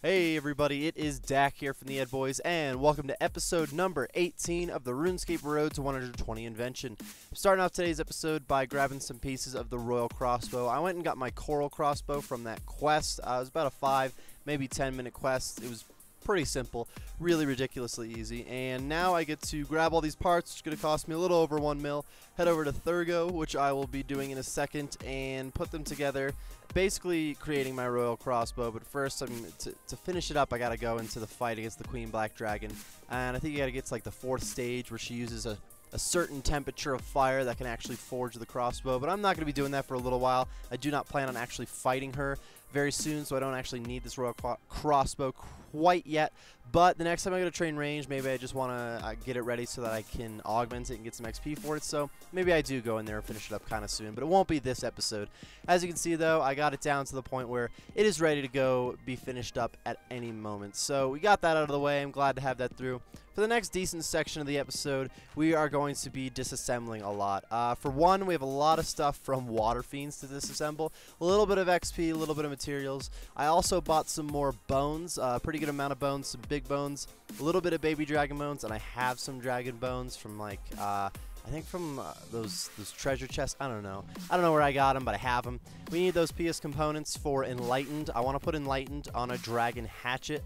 Hey everybody, it is Dak here from TheEdB0ys, and welcome to episode number 18 of the RuneScape Road to 120 Invention. I'm starting off today's episode by grabbing some pieces of the Royal Crossbow. I went and got my Coral Crossbow from that quest. It was about a 5, maybe 10 minute quest. It was pretty simple, really ridiculously easy, and now I get to grab all these parts, which is going to cost me a little over 1 mil, head over to Thurgo, which I will be doing in a second, and put them together. Basically creating my Royal Crossbow, but first to finish it up, I gotta go into the fight against the Queen Black Dragon, and I think you gotta get to like the 4th stage where she uses a certain temperature of fire that can actually forge the crossbow, but I'm not gonna be doing that for a little while. I do not plan on actually fighting her very soon, so I don't actually need this Royal Crossbow quite yet, but the next time I go to train range, maybe I just wanna get it ready so that I can augment it and get some XP for it, so maybe I do go in there and finish it up kinda soon, but it won't be this episode. As you can see though, I got it down to the point where it is ready to go be finished up at any moment, so we got that out of the way. I'm glad to have that through. For the next decent section of the episode, we are going to be disassembling a lot. For one, we have a lot of stuff from Water Fiends to disassemble. A little bit of XP, a little bit of materials. I also bought some more bones, a pretty good amount of bones, some big bones, a little bit of baby dragon bones, and I have some dragon bones from like, I think from those treasure chests. I don't know where I got them, but I have them. We need those PS components for Enlightened. I want to put Enlightened on a dragon hatchet,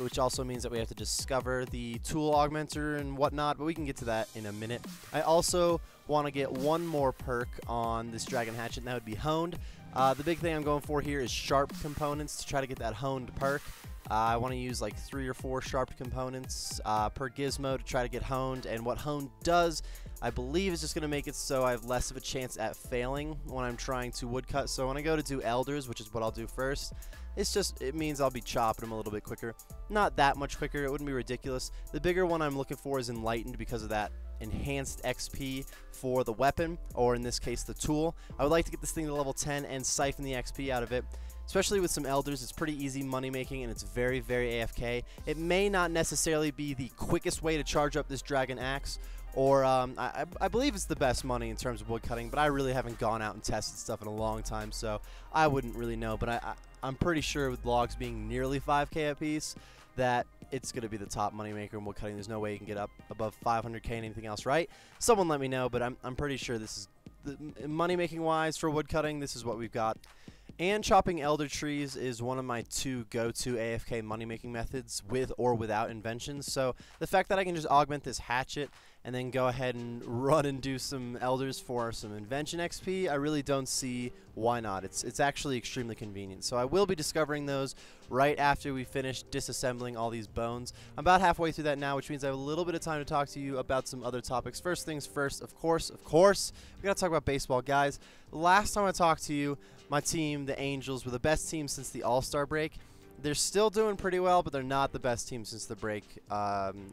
which also means that we have to discover the tool augmenter and whatnot, but we can get to that in a minute. I also want to get one more perk on this dragon hatchet, and that would be honed. The big thing I'm going for here is sharp components to try to get that honed perk. I want to use like 3 or 4 sharp components per gizmo to try to get honed, and what honed does, I believe, is just going to make it so I have less of a chance at failing when I'm trying to woodcut. So when I go to do elders, which is what I'll do first, it means I'll be chopping them a little bit quicker. Not that much quicker, it wouldn't be ridiculous. The bigger one I'm looking for is Enlightened because of that enhanced XP for the weapon, or in this case the tool. I would like to get this thing to level 10 and siphon the XP out of it. Especially with some elders, it's pretty easy money making and it's very, very AFK. It may not necessarily be the quickest way to charge up this dragon axe, or I believe it's the best money in terms of woodcutting, but I really haven't gone out and tested stuff in a long time, so I wouldn't really know, but I'm pretty sure with logs being nearly 5K a piece, that it's going to be the top moneymaker in woodcutting. There's no way you can get up above 500K and anything else, right? Someone let me know, but I'm pretty sure this is, money-making wise for woodcutting, this is what we've got. And chopping elder trees is one of my 2 go-to AFK money-making methods with or without inventions. So the fact that I can just augment this hatchet and then go ahead and run and do some elders for some invention XP, I really don't see why not. It's actually extremely convenient. So I will be discovering those right after we finish disassembling all these bones. I'm about halfway through that now, which means I have a little bit of time to talk to you about some other topics. First things first, of course, we gotta talk about baseball, guys. Last time I talked to you, my team, the Angels, were the best team since the All-Star break. They're still doing pretty well, but they're not the best team since the break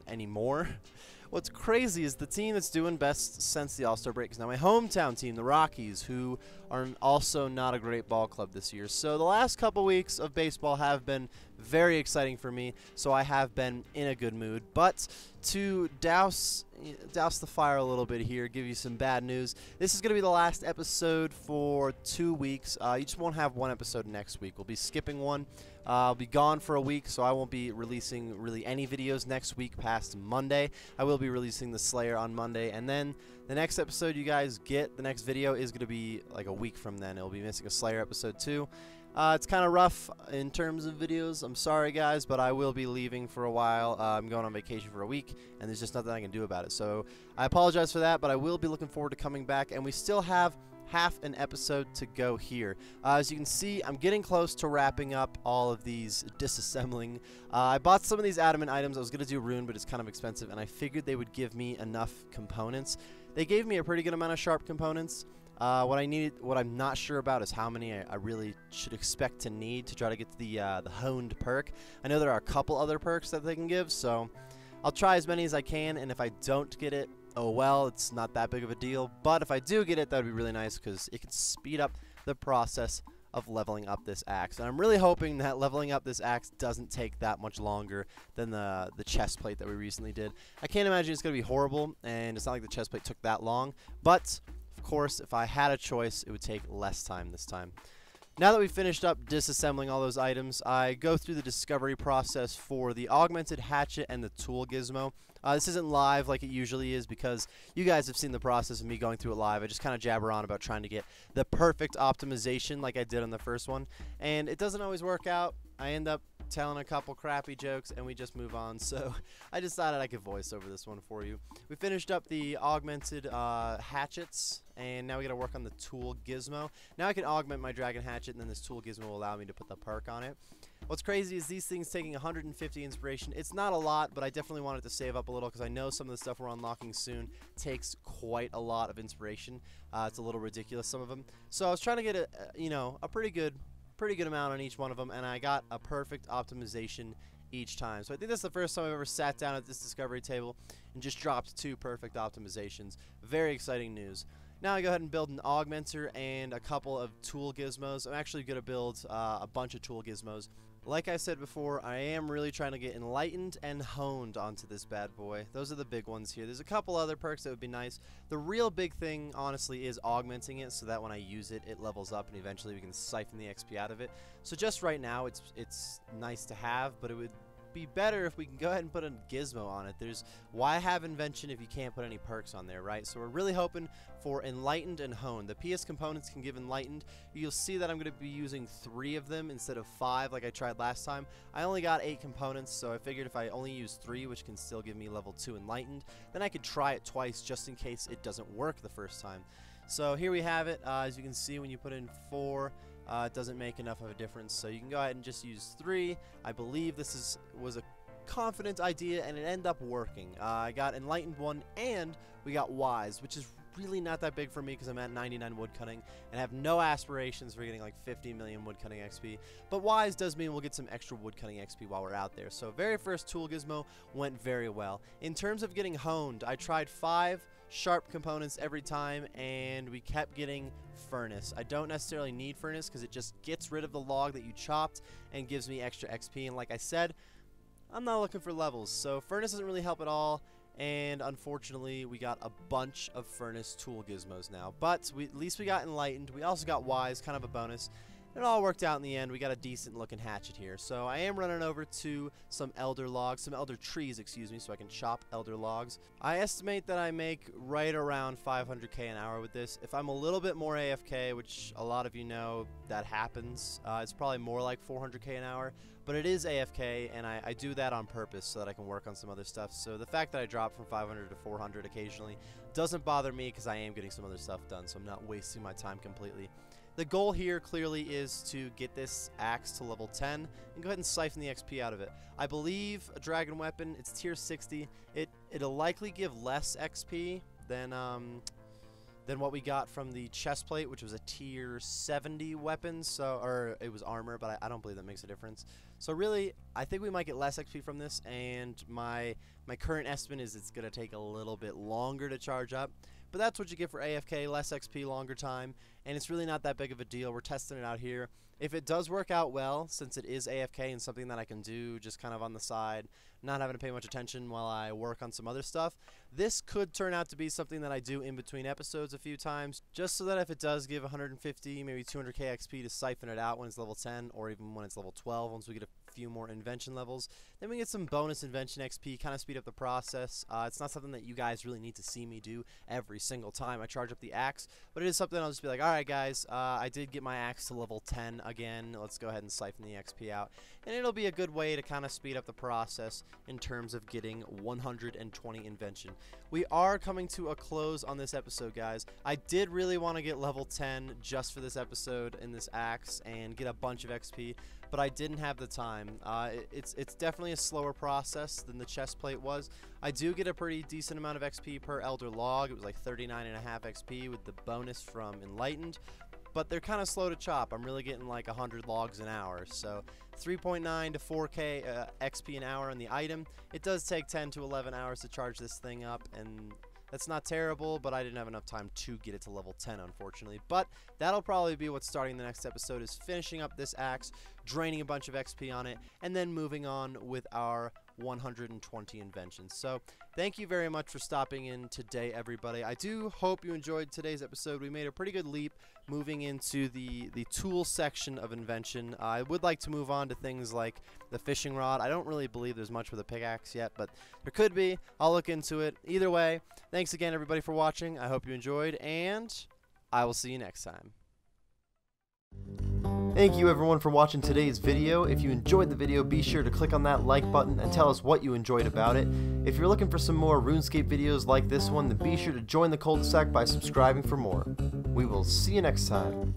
anymore. What's crazy is the team that's doing best since the All-Star break is now my hometown team, the Rockies, who are also not a great ball club this year. So the last couple weeks of baseball have been very exciting for me, so I have been in a good mood. But to douse the fire a little bit here, give you some bad news, this is going to be the last episode for 2 weeks. You just won't have one episode next week. We'll be skipping one. I'll be gone for a week, so I won't be releasing really any videos next week past Monday. I will be releasing the Slayer on Monday, and then the next episode you guys get, the next video, is going to be like a week from then. It'll be missing a Slayer episode too. It's kind of rough in terms of videos. I'm sorry, guys, but I will be leaving for a while. I'm going on vacation for a week, and there's just nothing I can do about it. So I apologize for that, but I will be looking forward to coming back, and we still have half an episode to go here. As you can see, I'm getting close to wrapping up all of these disassembling. I bought some of these adamant items. I was going to do rune, but it's kind of expensive, and I figured they would give me enough components. They gave me a pretty good amount of sharp components. What I'm not sure about is how many I really should expect to need to try to get to the honed perk. I know there are a couple other perks that they can give, so I'll try as many as I can, and if I don't get it, oh well, it's not that big of a deal. But if I do get it, that would be really nice because it can speed up the process of leveling up this axe. And I'm really hoping that leveling up this axe doesn't take that much longer than the chest plate that we recently did. I can't imagine it's going to be horrible, and it's not like the chest plate took that long, but of course, if I had a choice, it would take less time this time. Now that we've finished up disassembling all those items, I go through the discovery process for the augmented hatchet and the tool gizmo. This isn't live like it usually is because you guys have seen the process of me going through it live. I just kind of jabber on about trying to get the perfect optimization like I did on the first one, and it doesn't always work out. I end up telling a couple crappy jokes and we just move on, so I decided I could voice over this one for you. We finished up the augmented hatchets, and now we gotta work on the tool gizmo. Now I can augment my dragon hatchet, and then this tool gizmo will allow me to put the perk on it. What's crazy is these things taking 150 inspiration. It's not a lot, but I definitely wanted to save up a little because I know some of the stuff we're unlocking soon takes quite a lot of inspiration. It's a little ridiculous, some of them. So I was trying to get a pretty good amount on each one of them, and I got a perfect optimization each time. So I think that's the first time I've ever sat down at this discovery table and just dropped two perfect optimizations. Very exciting news. Now I go ahead and build an augmenter and a couple of tool gizmos. I'm actually going to build a bunch of tool gizmos. Like I said before, I am really trying to get enlightened and honed onto this bad boy. Those are the big ones here. There's a couple other perks that would be nice. The real big thing, honestly, is augmenting it so that when I use it, it levels up and eventually we can siphon the XP out of it. So just right now, it's nice to have, but it would be better if we can go ahead and put a gizmo on it. There's why have Invention if you can't put any perks on there, right? So we're really hoping for Enlightened and Honed. The PS components can give Enlightened. You'll see that I'm going to be using 3 of them instead of 5 like I tried last time. I only got 8 components, so I figured if I only use 3, which can still give me level 2 Enlightened, then I could try it twice just in case it doesn't work the first time. So here we have it. As you can see, when you put in 4, it doesn't make enough of a difference, so you can go ahead and just use 3. I believe this was a confident idea, and it ended up working. I got Enlightened 1, and we got Wise, which is really not that big for me because I'm at 99 wood cutting and have no aspirations for getting like 50 million wood cutting XP, but Wise does mean we'll get some extra wood cutting XP while we're out there. So very first tool gizmo went very well. In terms of getting honed, I tried 5 sharp components every time and we kept getting furnace. I don't necessarily need furnace because it just gets rid of the log that you chopped and gives me extra XP, and like I said, I'm not looking for levels, so furnace doesn't really help at all. And unfortunately, we got a bunch of furnace tool gizmos now, but at least we got enlightened. We also got wise, kind of a bonus. It all worked out in the end. We got a decent looking hatchet here. So I am running over to some elder trees, so I can chop elder logs. I estimate that I make right around 500k an hour with this. If I'm a little bit more AFK, which a lot of you know that happens, it's probably more like 400k an hour. But it is AFK, and I do that on purpose so that I can work on some other stuff. So the fact that I drop from 500 to 400 occasionally doesn't bother me because I am getting some other stuff done, so I'm not wasting my time completely. The goal here clearly is to get this axe to level 10 and go ahead and siphon the XP out of it. I believe a dragon weapon, it's tier 70. It'll likely give less XP than what we got from the chest plate, which was a tier 70 weapon, or it was armor, but I don't believe that makes a difference. So really, I think we might get less XP from this, and my current estimate is it's gonna take a little bit longer to charge up, but that's what you get for AFK, less XP, longer time, and it's really not that big of a deal. We're testing it out here. If it does work out well, since it is AFK and something that I can do just kind of on the side, not having to pay much attention while I work on some other stuff, this could turn out to be something that I do in between episodes a few times, just so that if it does give 150, maybe 200k XP to siphon it out when it's level 10 or even when it's level 12 once we get a few more invention levels, then we get some bonus invention XP, kind of speed up the process. It's not something that you guys really need to see me do every single time I charge up the axe, but it is something I'll just be like, alright guys, I did get my axe to level 10 again, let's go ahead and siphon the XP out, and it'll be a good way to kind of speed up the process in terms of getting 120 invention. We are coming to a close on this episode, guys. I did really want to get level 10 just for this episode in this axe and get a bunch of XP, but I didn't have the time. It's definitely a slower process than the chest plate was. I do get a pretty decent amount of XP per elder log. It was like 39.5 XP with the bonus from Enlightened, but they're kind of slow to chop. I'm really getting like 100 logs an hour, so 3.9 to 4k XP an hour on the item. It does take 10 to 11 hours to charge this thing up, and that's not terrible, but I didn't have enough time to get it to level 10, unfortunately. But that'll probably be what's starting the next episode, is finishing up this axe. draining a bunch of XP on it, and then moving on with our 120 inventions. So thank you very much for stopping in today, everybody. I do hope you enjoyed today's episode. We made a pretty good leap moving into the tool section of Invention. I would like to move on to things like the fishing rod. I don't really believe there's much with a pickaxe yet, but there could be. I'll look into it. Either way, thanks again, everybody, for watching. I hope you enjoyed, and I will see you next time. Thank you everyone for watching today's video. If you enjoyed the video, be sure to click on that like button and tell us what you enjoyed about it. If you're looking for some more RuneScape videos like this one, then be sure to join the cul-de-sac by subscribing for more. We will see you next time.